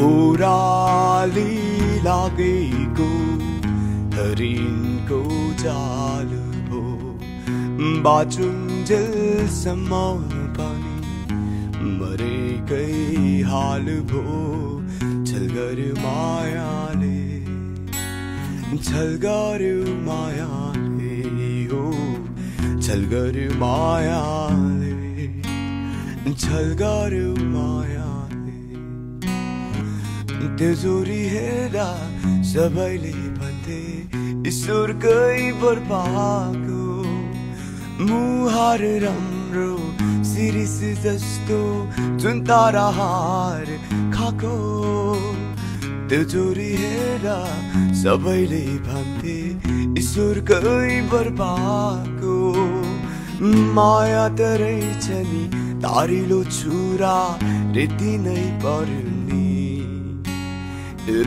ओराली लागेको हरिणको जाल हो बाचुन्जेलसम्म पनि मरेकै हाल भो छलगर मायाले छलगर मायाले हो छलगर मायाले छलगर माया तेजोरी हेरा सबैले भन्थे ईश्वरकै बर्पाको मुहार राम्रो सिरिस जस्तो जुन तारा हार खाको तेजोरी हेरा सबैले भन्थे ईश्वरकै बर्पाको माया त रहेछ नि धारिलो छुरा रेती नै पर्ने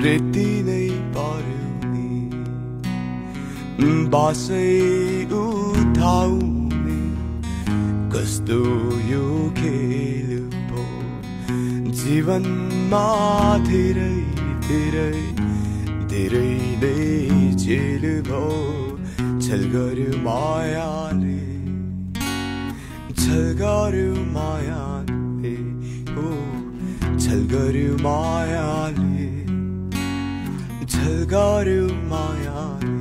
रेती नै पर्ने बासै उठाउने कस्तो यो खेल भो जीवनमा धेरै धेरै धेरै नै झेल भो छलगर मायाले छलगर मायाले हो छलगर मायाले छलगर माया।